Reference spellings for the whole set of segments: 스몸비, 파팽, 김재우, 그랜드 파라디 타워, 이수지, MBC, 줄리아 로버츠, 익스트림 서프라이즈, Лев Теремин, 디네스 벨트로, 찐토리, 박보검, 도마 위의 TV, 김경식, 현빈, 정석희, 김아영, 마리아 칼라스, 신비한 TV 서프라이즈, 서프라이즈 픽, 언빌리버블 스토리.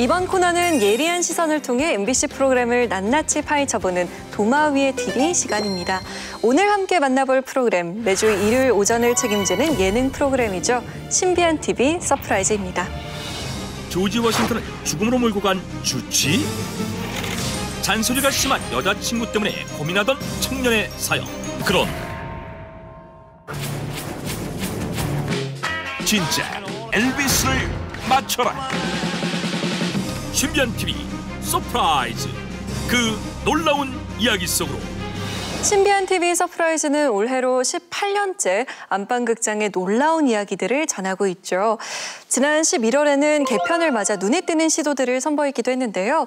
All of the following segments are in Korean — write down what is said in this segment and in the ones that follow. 이번 코너는 예리한 시선을 통해 MBC 프로그램을 낱낱이 파헤쳐보는 도마 위의 TV 시간입니다. 오늘 함께 만나볼 프로그램, 매주 일요일 오전을 책임지는 예능 프로그램이죠. 신비한 TV 서프라이즈입니다. 조지 워싱턴을 죽음으로 몰고 간 주치? 잔소리가 심한 여자친구 때문에 고민하던 청년의 사연. 그런 진짜 엘비스를 맞춰라. 신비한 TV 서프라이즈, 그 놀라운 이야기 속으로. 신비한 TV 서프라이즈는 올해로 18년째 안방극장의 놀라운 이야기들을 전하고 있죠. 지난 11월에는 개편을 맞아 눈에 띄는 시도들을 선보이기도 했는데요.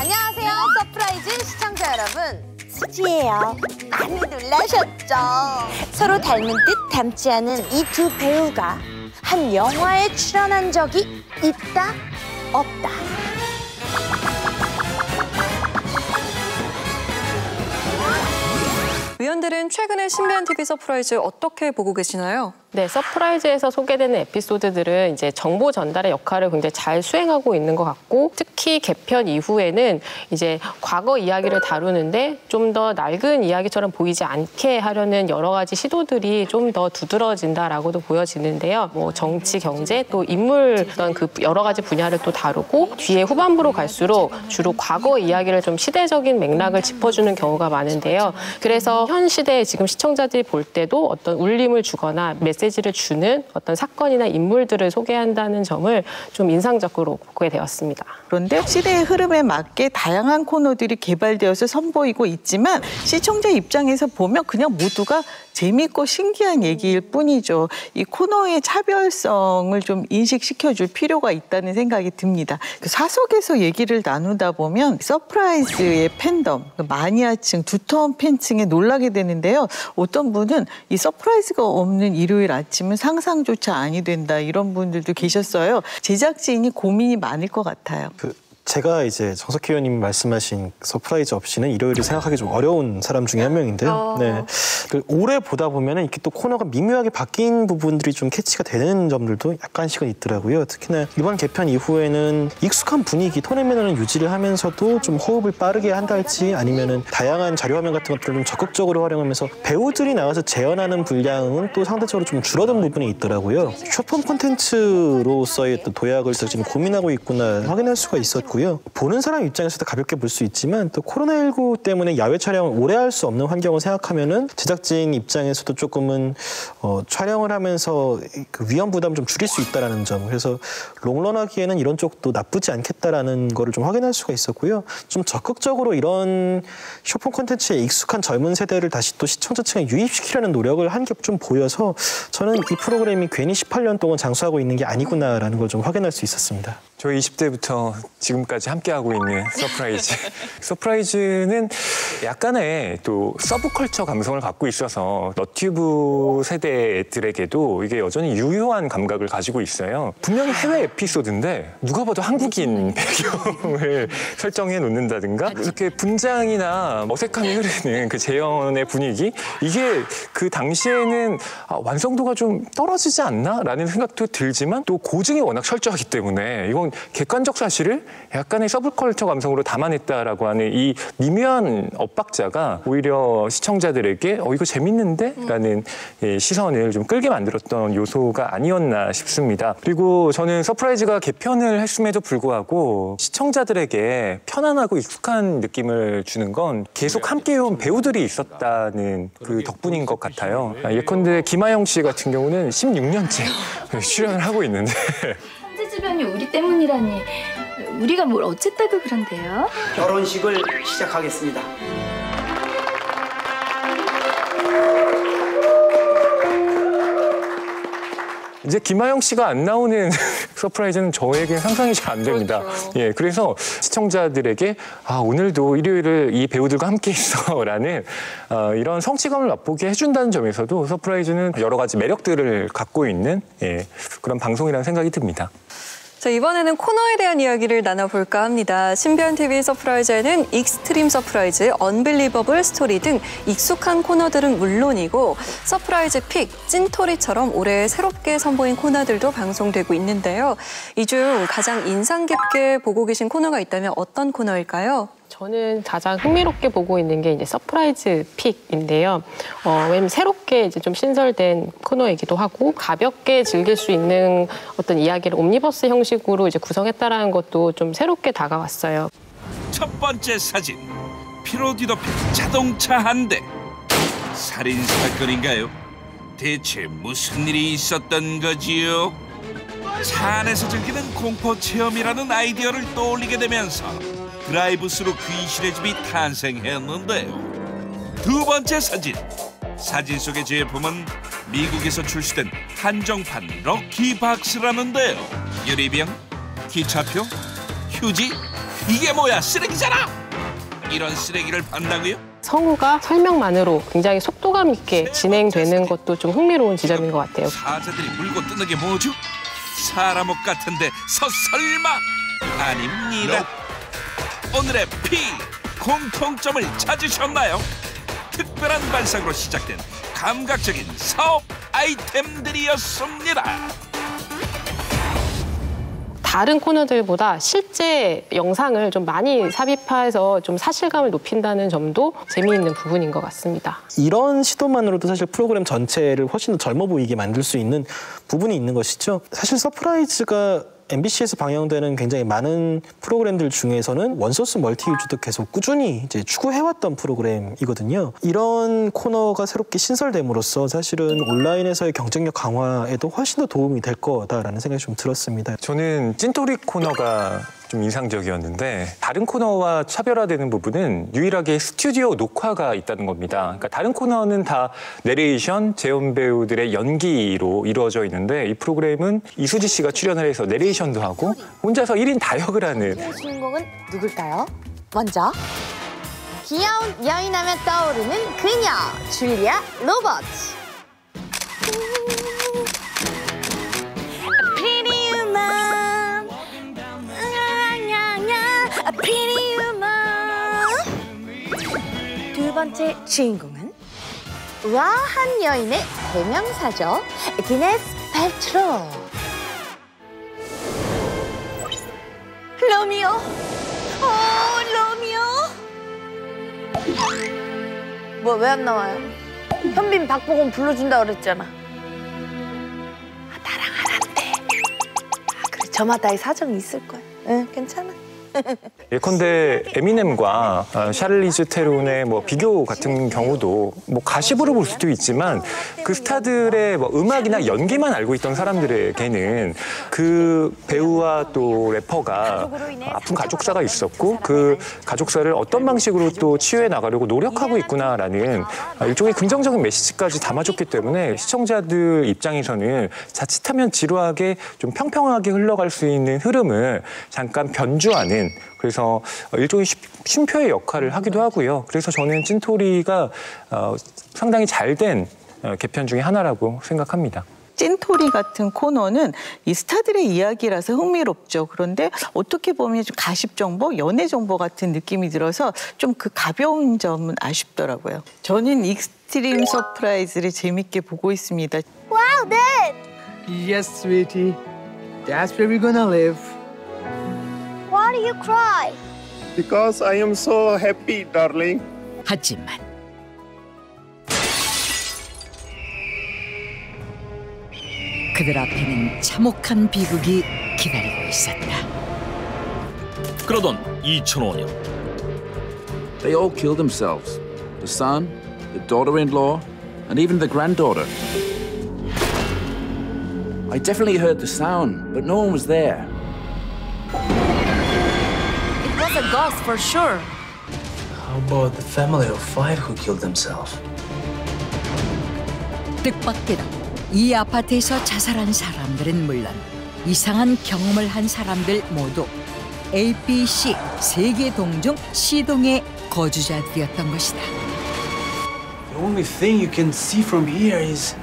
안녕하세요, 서프라이즈 시청자 여러분. 수지예요. 많이 놀라셨죠? 서로 닮은 듯 닮지 않은 이 두 배우가 한 영화에 출연한 적이 있다, 없다. 위원들은 최근에 신비한 TV 서프라이즈 어떻게 보고 계시나요? 네, 서프라이즈에서 소개되는 에피소드들은 이제 정보 전달의 역할을 굉장히 잘 수행하고 있는 것 같고, 특히 개편 이후에는 이제 과거 이야기를 다루는데 좀 더 낡은 이야기처럼 보이지 않게 하려는 여러 가지 시도들이 좀 더 두드러진다라고도 보여지는데요. 뭐 정치, 경제, 또 인물 그런 그 여러 가지 분야를 또 다루고, 뒤에 후반부로 갈수록 주로 과거 이야기를 좀 시대적인 맥락을 짚어주는 경우가 많은데요. 그래서 현 시대에 지금 시청자들이 볼 때도 어떤 울림을 주거나 메시지를 주는 어떤 사건이나 인물들을 소개한다는 점을 좀 인상적으로 보게 되었습니다. 그런데 시대의 흐름에 맞게 다양한 코너들이 개발되어서 선보이고 있지만, 시청자 입장에서 보면 그냥 모두가 재밌고 신기한 얘기일 뿐이죠. 이 코너의 차별성을 좀 인식시켜줄 필요가 있다는 생각이 듭니다. 사석에서 얘기를 나누다 보면 서프라이즈의 팬덤, 마니아층, 두터운 팬층에 놀라게 되는데요. 어떤 분은 이 서프라이즈가 없는 일요일 아침은 상상조차 아니 된다, 이런 분들도 계셨어요. 제작진이 고민이 많을 것 같아요. 제가 이제 정석희 의원님이 말씀하신 서프라이즈 없이는 일요일을 생각하기 좀 어려운 사람 중에 한 명인데요. 네. 오래 보다 보면은 이렇게 또 코너가 미묘하게 바뀐 부분들이 좀 캐치가 되는 점들도 약간씩은 있더라고요. 특히나 이번 개편 이후에는 익숙한 분위기, 톤의 매너는 유지를 하면서도 좀 호흡을 빠르게 한달지, 아니면은 다양한 자료화면 같은 것들을 좀 적극적으로 활용하면서 배우들이 나와서 재현하는 분량은 또 상대적으로 좀 줄어든 부분이 있더라고요. 숏폼 콘텐츠로서의 어떤 도약을 지금 고민하고 있구나 확인할 수가 있었고, 보는 사람 입장에서도 가볍게 볼 수 있지만, 또 코로나19 때문에 야외 촬영을 오래 할 수 없는 환경을 생각하면은 제작진 입장에서도 조금은 촬영을 하면서 그 위험 부담 좀 줄일 수 있다라는 점, 그래서 롱런하기에는 이런 쪽도 나쁘지 않겠다라는 거를 좀 확인할 수가 있었고요. 좀 적극적으로 이런 쇼폼 콘텐츠에 익숙한 젊은 세대를 다시 또 시청자층에 유입시키려는 노력을 한 게 좀 보여서, 저는 이 프로그램이 괜히 18년 동안 장수하고 있는 게 아니구나라는 걸 좀 확인할 수 있었습니다. 저 20대부터 지금까지 함께하고 있는 서프라이즈. 서프라이즈는 약간의 또 서브컬처 감성을 갖고 있어서 너튜브 세대들에게도 이게 여전히 유효한 감각을 가지고 있어요. 분명히 해외 에피소드인데 누가 봐도 한국인 배경을 설정해 놓는다든가, 이렇게 분장이나 어색함이 흐르는 그 재현의 분위기, 이게 그 당시에는 완성도가 좀 떨어지지 않나라는 생각도 들지만, 또 고증이 워낙 철저하기 때문에 이건 객관적 사실을 약간의 서브컬처 감성으로 담아냈다라고 하는 이 미묘한 엇박자가 오히려 시청자들에게 이거 재밌는데? 라는 시선을 좀 끌게 만들었던 요소가 아니었나 싶습니다. 그리고 저는 서프라이즈가 개편을 했음에도 불구하고 시청자들에게 편안하고 익숙한 느낌을 주는 건 계속 함께해온 배우들이 있었다는 그 덕분인 것 같아요. 예컨대 김아영 씨 같은 경우는 16년째 출연을 하고 있는데 주변이 우리 때문이라니, 우리가 뭘 어쨌다고 그런데요? 결혼식을 시작하겠습니다. 이제 김아영 씨가 안 나오는 서프라이즈는 저에게 상상이 잘 안 됩니다. 그렇죠. 예, 그래서 시청자들에게 오늘도 일요일을 이 배우들과 함께 있어라는 이런 성취감을 맛보게 해준다는 점에서도 서프라이즈는 여러 가지 매력들을 갖고 있는 그런 방송이라는 생각이 듭니다. 자, 이번에는 코너에 대한 이야기를 나눠볼까 합니다. 신비한 TV 서프라이즈에는 익스트림 서프라이즈, 언빌리버블 스토리 등 익숙한 코너들은 물론이고 서프라이즈 픽, 찐토리처럼 올해 새롭게 선보인 코너들도 방송되고 있는데요. 이 중 가장 인상 깊게 보고 계신 코너가 있다면 어떤 코너일까요? 저는 가장 흥미롭게 보고 있는 게 이제 서프라이즈 픽인데요. 왜냐면 새롭게 이제 좀 신설된 코너이기도 하고 가볍게 즐길 수 있는 어떤 이야기를 옴니버스 형식으로 이제 구성했다라는 것도 좀 새롭게 다가왔어요. 첫 번째 사진, 피로 뒤덮인 자동차 한 대. 살인 사건인가요? 대체 무슨 일이 있었던 거지요? 차 안에서 즐기는 공포 체험이라는 아이디어를 떠올리게 되면서 드라이브스루 귀신의 집이 탄생했는데요. 두 번째 사진. 사진 속의 제품은 미국에서 출시된 한정판 럭키박스라는데요. 유리병, 기차표, 휴지. 이게 뭐야, 쓰레기잖아. 이런 쓰레기를 판다고요? 성우가 설명만으로 굉장히 속도감 있게 진행되는 것도 좀 흥미로운 지점인 것 같아요. 사자들이 물고 뜨는 게 뭐죠? 사람 옷 같은데 설마? 아닙니다. 오늘의 픽! 공통점을 찾으셨나요? 특별한 발상으로 시작된 감각적인 사업 아이템들이었습니다. 다른 코너들보다 실제 영상을 좀 많이 삽입해서 좀 사실감을 높인다는 점도 재미있는 부분인 것 같습니다. 이런 시도만으로도 사실 프로그램 전체를 훨씬 더 젊어 보이게 만들 수 있는 부분이 있는 것이죠. 사실 서프라이즈가 MBC에서 방영되는 굉장히 많은 프로그램들 중에서는 원소스 멀티 위주도 계속 꾸준히 이제 추구해왔던 프로그램이거든요. 이런 코너가 새롭게 신설됨으로써 사실은 온라인에서의 경쟁력 강화에도 훨씬 더 도움이 될 거다라는 생각이 좀 들었습니다. 저는 찐토리 코너가 좀 인상적이었는데 다른 코너와 차별화되는 부분은 유일하게 스튜디오 녹화가 있다는 겁니다. 그러니까 다른 코너는 다 내레이션, 재연 배우들의 연기로 이루어져 있는데 이 프로그램은 이수지 씨가 출연을 해서 내레이션도 하고 혼자서 1인 다역을 하는. 오늘의 주인공은 누굴까요? 먼저 귀여운 여인하면 떠오르는 그녀 줄리아 로버츠. 두 번째 주인공은 우아한 여인의 대명사죠. 디네스 벨트로. 로미오. 로미오. 뭐 왜 안 나와요? 현빈 박보검 불러준다 그랬잖아. 아, 나랑 안 한대. 아, 그래, 저마다의 사정이 있을 거야. 응, 괜찮아. 예컨대 에미넴과 샤를리즈 테론의 뭐 비교 같은 경우도 뭐 가십으로 볼 수도 있지만 그 스타들의 뭐 음악이나 연기만 알고 있던 사람들에게는 그 배우와 또 래퍼가 아픈 가족사가 있었고 그 가족사를 어떤 방식으로 또 치유해 나가려고 노력하고 있구나라는 일종의 긍정적인 메시지까지 담아줬기 때문에 시청자들 입장에서는 자칫하면 지루하게 좀 평평하게 흘러갈 수 있는 흐름을 잠깐 변주하는, 그래서 일종의 쉼표의 역할을 하기도 하고요. 그래서 저는 찐토리가 상당히 잘된 개편 중에 하나라고 생각합니다. 찐토리 같은 코너는 이 스타들의 이야기라서 흥미롭죠. 그런데 어떻게 보면 좀 가십 정보, 연애 정보 같은 느낌이 들어서 좀 그 가벼운 점은 아쉽더라고요. 저는 익스트림 서프라이즈를 재밌게 보고 있습니다. 와우, 네! Yes, sweetie. That's where we're gonna live. Why do you cry? Because I am so happy, darling. 하지만 그들 앞에는 참혹한 비극이 기다리고 있었다. 그러던 2005년. They all killed themselves. The son, the daughter-in-law, and even the granddaughter. I definitely heard the sound, but no one was there. A ghost for sure. How about the family of five who killed themselves? 뜻밖에도 이 아파트에서 자살한 사람들은 물론 이상한 경험을 한 사람들 모두 A, B, C 세 개 동 중 C 동의 거주자들이었던 것이다. The only thing you can see from here is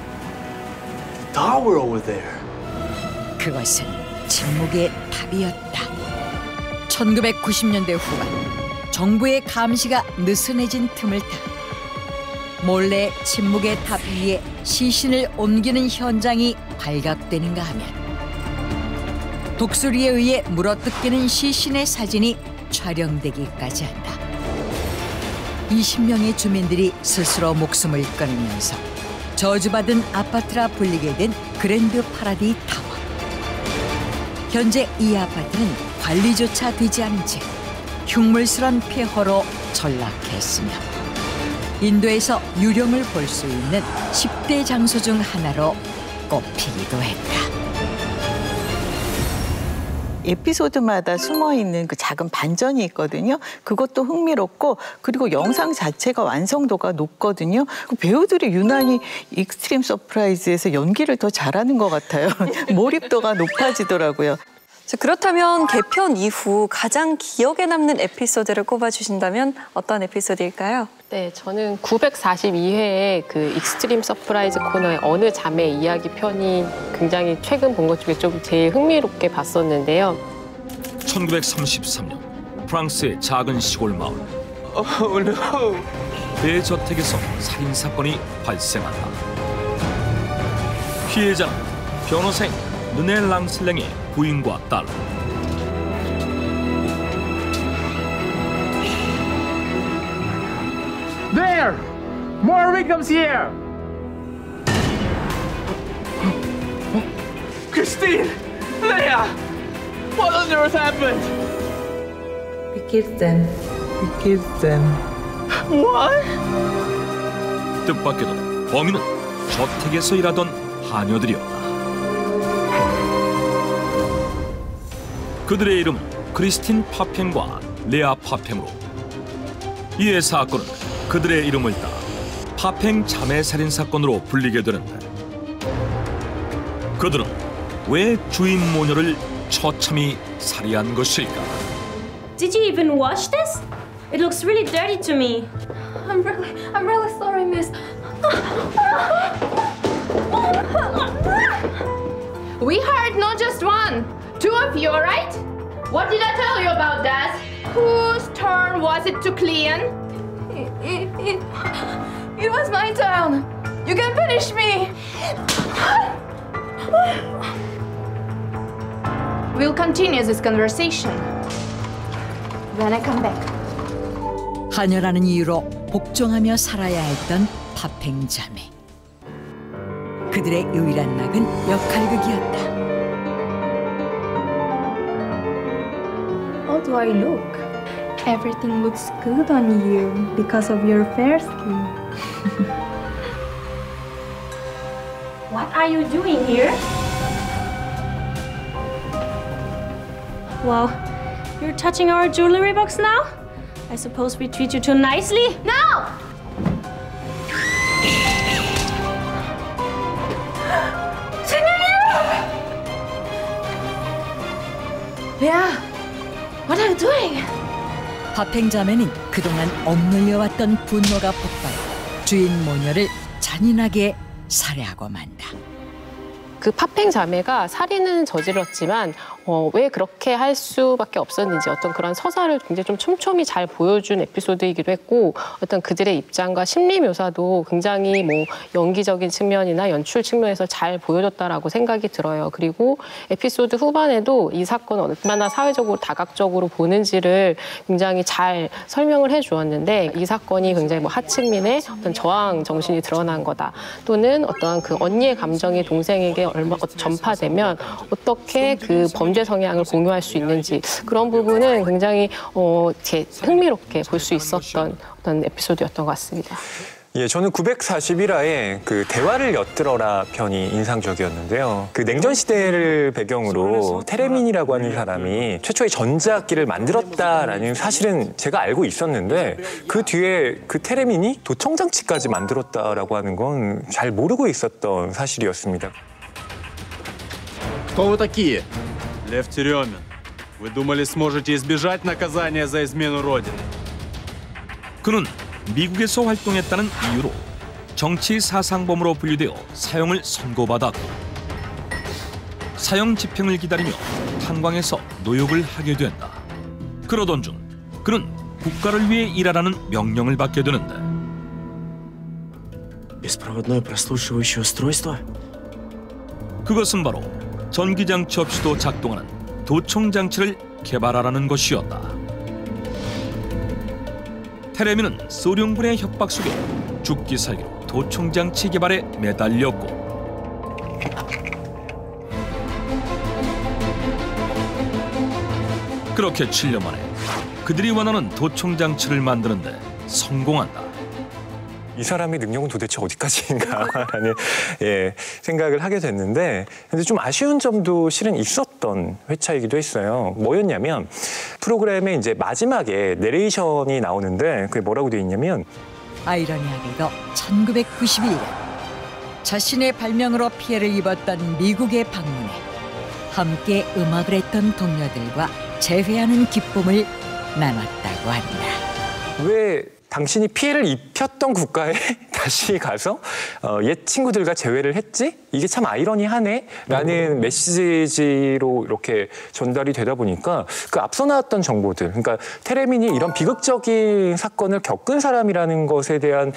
the tower over there. 그것은 침묵의 답이었다. 1990년대 후반 정부의 감시가 느슨해진 틈을 타 몰래 침묵의 답 위에 시신을 옮기는 현장이 발각되는가 하면 독수리에 의해 물어뜯기는 시신의 사진이 촬영되기까지 한다. 20명의 주민들이 스스로 목숨을 끊으면서 저주받은 아파트라 불리게 된 그랜드 파라디 타워. 현재 이 아파트는 관리조차 되지 않은 채 흉물스런 폐허로 전락했으며 인도에서 유령을 볼 수 있는 10대 장소 중 하나로 꼽히기도 했다. 에피소드마다 숨어있는 그 작은 반전이 있거든요. 그것도 흥미롭고, 그리고 영상 자체가 완성도가 높거든요. 그 배우들이 유난히 익스트림 서프라이즈에서 연기를 더 잘하는 것 같아요. 몰입도가 높아지더라고요. 그렇다면 개편 이후 가장 기억에 남는 에피소드를 꼽아주신다면 어떤 에피소드일까요? 네, 저는 942회의 그 익스트림 서프라이즈 코너의 어느 자매의 이야기 편이 굉장히 최근 본 것 중에 좀 제일 흥미롭게 봤었는데요. 1933년 프랑스의 작은 시골 마을. 대저택에서 살인 사건이 발생한다. 피해자는 변호사인 르네 랑슬랭의 부인과 딸. There! More victims here! Christine! Leia! What on earth happened? We killed them. We killed them. What? 뜻밖에도 범인은 저택에서 일하던 하녀들이었다. 그들의 이름은 크리스틴 파팽과 레아 파팽으로 이에 사건은 그들의 이름을 따 파팽 자매 살인 사건으로 불리게 되는데 그들은 왜 주인 모녀를 처참히 살해한 것일까? Did you even watch this? It looks really dirty to me. I'm really sorry, miss. We heard not just one. Two of you, all right? What did I tell you about that? Whose turn was it to clean? It was my turn. You can finish me. We'll continue this conversation when I come back. 하녀라는 이유로 복종하며 살아야 했던 파팽 자매. 그들의 유일한 낙은 역할극이었다. How do I look? Everything looks good on you because of your fair skin. What are you doing here? Wow, you're touching our jewelry box now? I suppose we treat you too nicely? No! Yeah. What are you doing? 파팽 자매는 그동안 억눌려왔던 분노가 폭발, 주인 모녀를 잔인하게 살해하고 만다. 그 파팽 자매가 살인은 저질렀지만 왜 그렇게 할 수밖에 없었는지 어떤 그런 서사를 굉장히 좀 촘촘히 잘 보여준 에피소드이기도 했고 어떤 그들의 입장과 심리 묘사도 굉장히 뭐 연기적인 측면이나 연출 측면에서 잘 보여줬다라고 생각이 들어요. 그리고 에피소드 후반에도 이 사건을 얼마나 사회적으로 다각적으로 보는지를 굉장히 잘 설명을 해주었는데 이 사건이 굉장히 뭐 하층민의 어떤 저항 정신이 드러난 거다. 또는 어떠한 그 언니의 감정이 동생에게 전파되면 어떻게 그 범죄 성향을 공유할 수 있는지 그런 부분은 굉장히 흥미롭게 볼 수 있었던 어떤 에피소드였던 것 같습니다. 예, 저는 941화에 그 대화를 엿들어라 편이 인상적이었는데요. 그 냉전 시대를 배경으로 테레민이라고 하는 사람이 최초의 전자악기를 만들었다라는 사실은 제가 알고 있었는데 그 뒤에 그 테레민이 도청장치까지 만들었다라고 하는 건 잘 모르고 있었던 사실이었습니다. Кто вы такие? Лев Теремин. Вы думали, сможете избежать наказания за измену Родины? 그는 미국에서 활동했다는 이유로 정치 사상범으로 분류되어 사형을 선고받았고 사형 집행을 기다리며 탄광에서 노역을 하게 된다. 그러던 중 그는 국가를 위해 일하라는 명령을 받게 되는데. 그것은 바로 전기장치 없이도 작동하는 도청장치를 개발하라는 것이었다. 테레미는 소련군의 협박 속에 죽기 살기로 도청장치 개발에 매달렸고, 그렇게 7년 만에 그들이 원하는 도청장치를 만드는데 성공한다. 이 사람의 능력은 도대체 어디까지인가라는 생각을 하게 됐는데, 근데 좀 아쉬운 점도 실은 있었던 회차이기도 했어요. 뭐였냐면 프로그램의 이제 마지막에 내레이션이 나오는데 그게 뭐라고 돼 있냐면, 아이러니하게도 1991년 자신의 발명으로 피해를 입었던 미국에 방문해 함께 음악을 했던 동료들과 재회하는 기쁨을 나눴다고 한다. 왜 당신이 피해를 입혔던 국가에 다시 가서 옛 친구들과 재회를 했지? 이게 참 아이러니하네? 라는 메시지로 이렇게 전달이 되다 보니까 그 앞서 나왔던 정보들, 그러니까 테레민이 이런 비극적인 사건을 겪은 사람이라는 것에 대한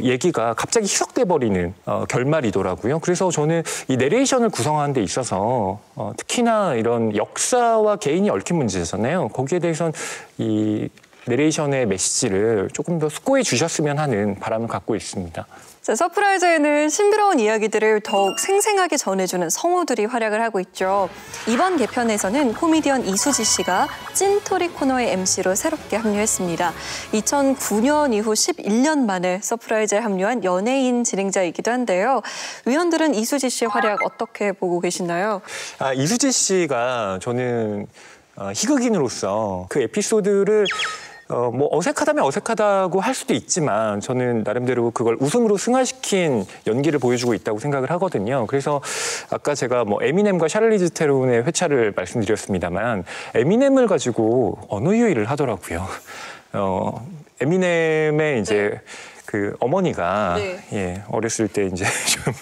얘기가 갑자기 희석돼버리는 결말이더라고요. 그래서 저는 이 내레이션을 구성하는 데 있어서 특히나 이런 역사와 개인이 얽힌 문제잖아요. 거기에 대해서는 이 내레이션의 메시지를 조금 더 숙고해 주셨으면 하는 바람을 갖고 있습니다. 자, 서프라이즈에는 신비로운 이야기들을 더욱 생생하게 전해주는 성우들이 활약을 하고 있죠. 이번 개편에서는 코미디언 이수지 씨가 찐토리 코너의 MC로 새롭게 합류했습니다. 2009년 이후 11년 만에 서프라이즈에 합류한 연예인 진행자이기도 한데요. 위원들은 이수지 씨의 활약 어떻게 보고 계시나요? 이수지 씨가 저는 희극인으로서 그 에피소드를 뭐 어색하다면 어색하다고 할 수도 있지만 저는 나름대로 그걸 웃음으로 승화시킨 연기를 보여주고 있다고 생각을 하거든요. 그래서 아까 제가 뭐 에미넴과 샤를리즈 테론의 회차를 말씀드렸습니다만 에미넴을 가지고 언어 유희를 하더라고요. 에미넴의 이제 그 어머니가 어렸을 때 이제 좀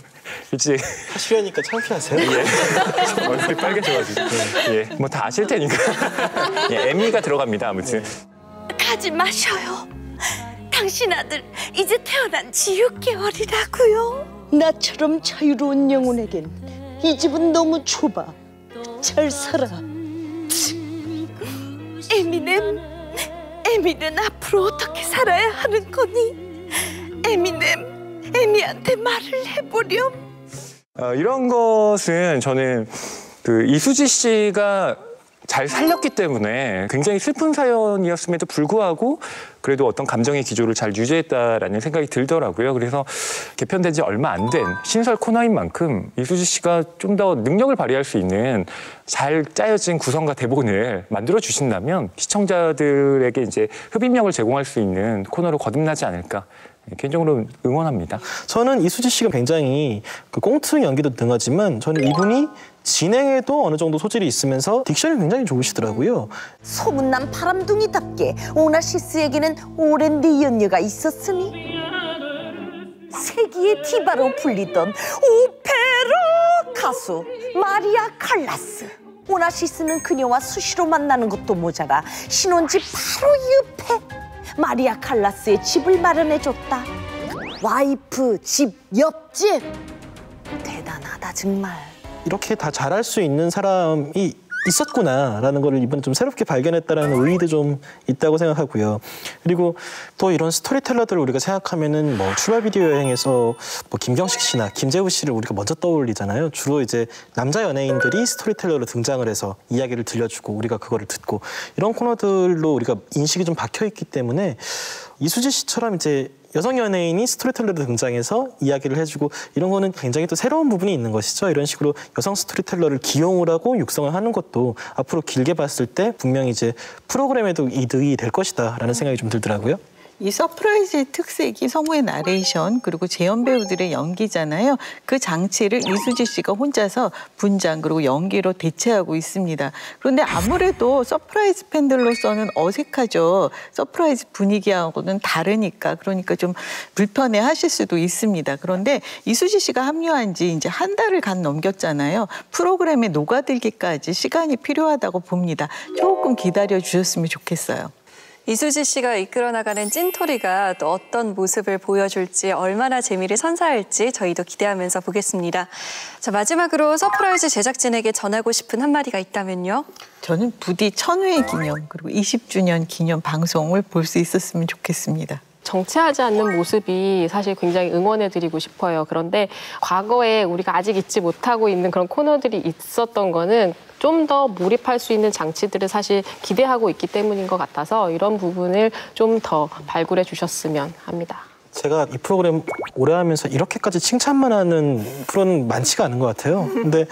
일찍 하시려니까 창피하세요? 예. 얼굴이 빨개져가지고 뭐 다 아실 테니까 에미가 들어갑니다. 아무튼. 하지 마셔요. 당신 아들 이제 태어난 지 6개월이라고요. 나처럼 자유로운 영혼에겐 이 집은 너무 좁아. 잘 살아. 에미는 앞으로 어떻게 살아야 하는 거니? 에미한테 말을 해보렴. 이런 것은 저는 그 이수지 씨가 잘 살렸기 때문에 굉장히 슬픈 사연이었음에도 불구하고 그래도 어떤 감정의 기조를 잘 유지했다라는 생각이 들더라고요. 그래서 개편된 지 얼마 안 된 신설 코너인 만큼 이수지 씨가 좀 더 능력을 발휘할 수 있는 잘 짜여진 구성과 대본을 만들어 주신다면 시청자들에게 이제 흡입력을 제공할 수 있는 코너로 거듭나지 않을까. 개인적으로 응원합니다. 저는 이수지 씨가 굉장히 그 꽁트 연기도 능하지만 저는 이분이 진행에도 어느 정도 소질이 있으면서 딕션이 굉장히 좋으시더라고요. 소문난 바람둥이답게 오나시스에게는 오랜 네 연녀가 있었으니 세기의 디바로 불리던 오페라 가수 마리아 칼라스. 오나시스는 그녀와 수시로 만나는 것도 모자라 신혼집 바로 옆에 마리아 칼라스의 집을 마련해줬다. 와이프 집 옆집. 대단하다 정말. 이렇게 다 잘할 수 있는 사람이 있었구나라는 걸 이번에 좀 새롭게 발견했다라는 의의도 좀 있다고 생각하고요. 그리고 또 이런 스토리텔러들을 우리가 생각하면은 뭐 출발 비디오 여행에서 뭐 김경식 씨나 김재우 씨를 우리가 먼저 떠올리잖아요. 주로 이제 남자 연예인들이 스토리텔러로 등장을 해서 이야기를 들려주고 우리가 그거를 듣고 이런 코너들로 우리가 인식이 좀 박혀 있기 때문에 이수지 씨처럼 이제 여성 연예인이 스토리텔러로 등장해서 이야기를 해주고 이런 거는 굉장히 또 새로운 부분이 있는 것이죠. 이런 식으로 여성 스토리텔러를 기용을 하고 육성을 하는 것도 앞으로 길게 봤을 때 분명히 이제 프로그램에도 이득이 될 것이다라는 생각이 좀 들더라고요. 이 서프라이즈의 특색이 성우의 나레이션 그리고 재연 배우들의 연기잖아요. 그 장치를 이수지 씨가 혼자서 분장 그리고 연기로 대체하고 있습니다. 그런데 아무래도 서프라이즈 팬들로서는 어색하죠. 서프라이즈 분위기하고는 다르니까 그러니까 좀 불편해하실 수도 있습니다. 그런데 이수지 씨가 합류한 지 이제 한 달을 간 넘겼잖아요. 프로그램에 녹아들기까지 시간이 필요하다고 봅니다. 조금 기다려 주셨으면 좋겠어요. 이수지 씨가 이끌어나가는 찐토리가 또 어떤 모습을 보여줄지 얼마나 재미를 선사할지 저희도 기대하면서 보겠습니다. 자, 마지막으로 서프라이즈 제작진에게 전하고 싶은 한마디가 있다면요? 저는 부디 1000회 기념 그리고 20주년 기념 방송을 볼 수 있었으면 좋겠습니다. 정체하지 않는 모습이 사실 굉장히 응원해드리고 싶어요. 그런데 과거에 우리가 아직 잊지 못하고 있는 그런 코너들이 있었던 거는 좀 더 몰입할 수 있는 장치들을 사실 기대하고 있기 때문인 것 같아서 이런 부분을 좀 더 발굴해 주셨으면 합니다. 제가 이 프로그램 오래 하면서 이렇게까지 칭찬만 하는 프로는 많지가 않은 것 같아요. 근데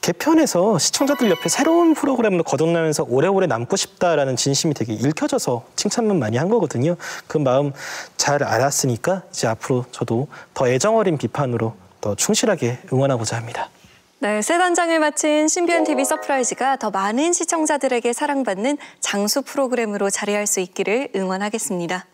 개편에서 시청자들 옆에 새로운 프로그램으로 거듭나면서 오래오래 남고 싶다라는 진심이 되게 읽혀져서 칭찬만 많이 한 거거든요. 그 마음 잘 알았으니까 이제 앞으로 저도 더 애정어린 비판으로 더 충실하게 응원하고자 합니다. 네, 새 단장을 마친 신비한 TV 서프라이즈가 더 많은 시청자들에게 사랑받는 장수 프로그램으로 자리할 수 있기를 응원하겠습니다.